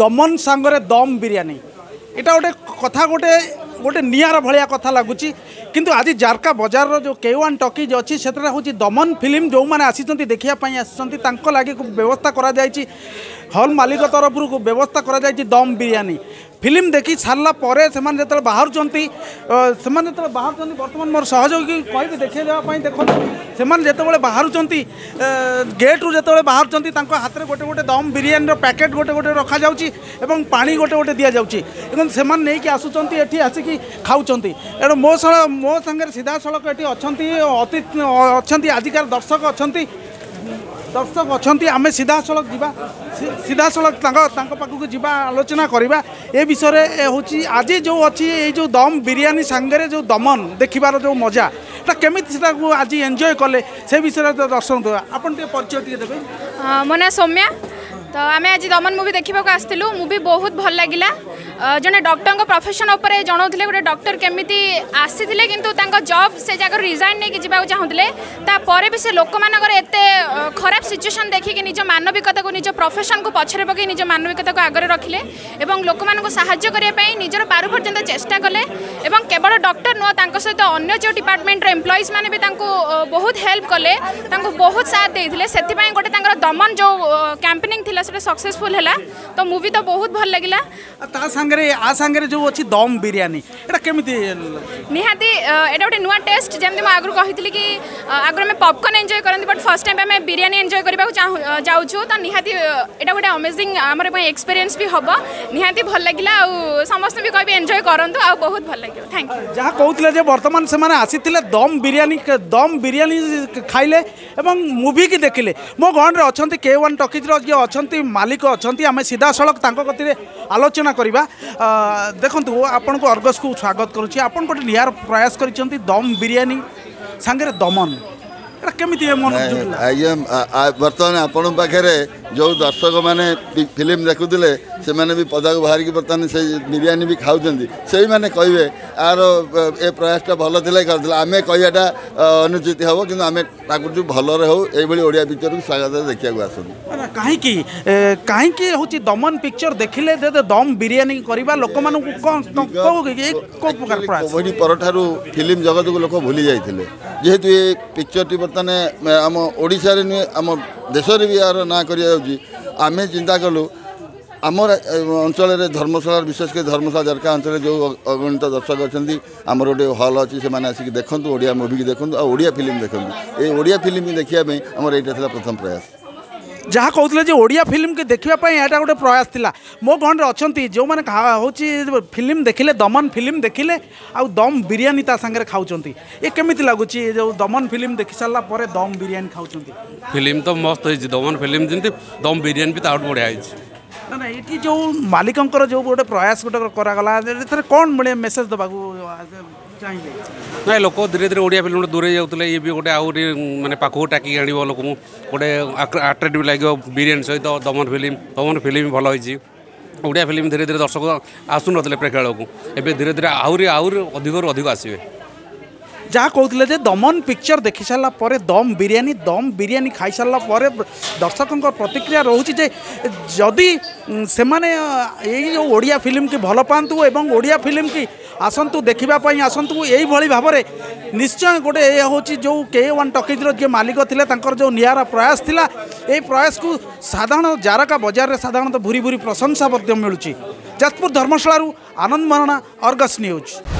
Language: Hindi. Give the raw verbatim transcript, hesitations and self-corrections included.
दमन सांगरे दम बिरयानी इटा गोटे कथा गोटे गोटे निआर भाया कथा लगुच किंतु आज जारका बजार जो केवान टॉकीज अच्छी से दमन फिल्म जो मैंने आसी देखापी आसीच्च लगी व्यवस्था करा हॉल मालिक तरफ व्यवस्था करा दम बिरयानी फिल्म देखी सारा पर से जो बाहर से बाहर बर्तमान मोर सहयोगी कह देखे देवाई देखो से जो बाहर गेट रू जो बाहर हाथ में गोटे गोटे दम बिरयानी पैकेट गोटे गोटे रखा जाउची एवं पानी गोटे गोटे दि जाउची से नहीं आसुँच ये आसिक खाऊँच एणु मो सा मो सागर सीधा सड़क ये अति अच्छा आजिकार दर्शक अच्छा दर्शक अच्छा आम सीधा सड़क जावा सीधा सड़क पाखक जावा आलोचना करवा ए विषय हूँ आज जो अच्छी जो दम बिरयानी सांगे जो दमन देखार जो मजा केमी आज एंजॉय कले से विषय दर्शन देवा आपन टे परिचय टे देबे। मो ना सौम्या तो आम आज दमन मुवी देखा आसलु मुवी बहुत भल लगिला जने डॉक्टर को प्रोफेशन उपर जनाऊे गोटे डॉक्टर केमिति आसी कि जॉब से जगह रिजाइन नहीं जावाक चाहूँले तापर भी से लोक मानक एते खराब सिचुएशन देखिक निज मानविकता को निज प्रोफेशन को पछरे पकई निज मानविकता को आगे रखिले एवं लोक मानक साहाय्य करने निजर पारुपर्यंत चेष्टा कले एवं केवल डॉक्टर नुह तांको सहित अन्य जो डिपार्टमेंट एम्प्लॉइज मैंने भी बहुत हेल्प कले बहुत साथ देते से गोटे दमन जो कैंपेनिंग थी सक्सेसफुल है तो मुवी तो बहुत भल लगिला आ सांगे जो अच्छी दम बिरयानी निहाती एटा गोटे नुआ टेस्ट जमी आगु कही कि आगे आम पॉपकॉर्न एंजॉय करते बट फर्स्ट टाइम आम बिरयानी एंजॉय करने को जाऊँ तो निहाती एटा गोटे अमेजिंग आमर एक्सपीरियंस भी हम निहाती भल लगिला आ समस्त भी कह एंजॉय करूँ आ बहुत भल लगे थैंक यू। जहाँ कहते बर्तमान से आसी दम बिरयानी दम बिरयानी खाइले एवं मुवी की देखिले मो गण में अच्छा के वन टॉकीज जी अच्छा मालिक अच्छा आम सीधा सड़क गति आलोचना करवा देखो आपन को अर्गस को स्वागत करुँच आपन गोटे निहार प्रयास कर दम बिरयानी सांगे दमन आज्ञा बर्तमान आपण पाखे जो दर्शक मैंने फिल्म देखुले से मैंने भी पदा को बाहर की बर्तमान से बिरयानी भी खाऊँच से मैंने कहे यार ए प्रयासटा भल थे कर आम कहटा अनुचित हे कि आम ताकू भलरे हो ये पिक्चर को स्वागत देखा आसन कहीं कहीं हूँ दमन पिक्चर देखिले दम बिरयानी करवा लोक मानक कोविड पर फिल्म जगत को लोक भूली जाते जेहेतु ये पिक्चर बर्तमान आम ओडिशा रे नुहे आम देश भी यार ना करें चिंता कलु आम अंचल धर्मशाला विशेषकर धर्मशाला जरका अंचल जो अगणित दर्शक अच्छा आमर गोटे हल अच्छी से आसिक देखूँ ओडिया मूवी की देखूँ ओडिया फिल्म देखूँ ये ओडिया फिल्म देखापी आमर यहाँ प्रथम प्रयास जहाँ कहते जो ओडिया फिल्म के देखापी यहाँ गोटे प्रयास था मो गण में अच्छा जो मैंने हूँ फिल्म देखिले दमन फिल्म देखिले आ दम बिरयानी तांगे खाऊँच ये केमी लगुच जो दमन फिल्म देखी सारापर दम बिरयानी खाऊँच फिल्म तो मस्त हो दमन फिल्म जमी दम बिरयानी भी ताकि बढ़िया ना ना ये जो मालिकों जो गोटे प्रयास गोटे कराला कौन बड़े मेसेज देवा ना लोक धीरे धीरे ओडिया फिल्म दूरे जाते ये भी गोटे आहुरी माने पाखु टाकी आण लोक गोटे आट्राक्टिव लगे बिरयानी सहित दमन फिल्म दमन फिल्म भल होती ओडिया फिल्म धीरे धीरे दर्शक आसुन प्रेक्षालय को एवं धीरे धीरे आहुरी आहुरी अधिक अधिक आसवे जहाँ कहते दमन पिक्चर देखी सारापर दम बिरयानी दम बिरयानी खाई सारापर दर्शकों प्रतिक्रिया रोचे जे जदि से यो ओडिया फिल्म की भल पातु एवं ओडिया फिल्म की आसतु देखापी आसतु यही भाव में निश्चय गोटे ये हूँ जो के वन टॉकीज जी मालिक थे जो निरा प्रयास था ये प्रयास को साधारण जारका बजार में साधारणतः भूरी भूरी प्रशंसा मिलूँ। जाजपुर धर्मशाला आनंद मरणा, अर्गस न्यूज।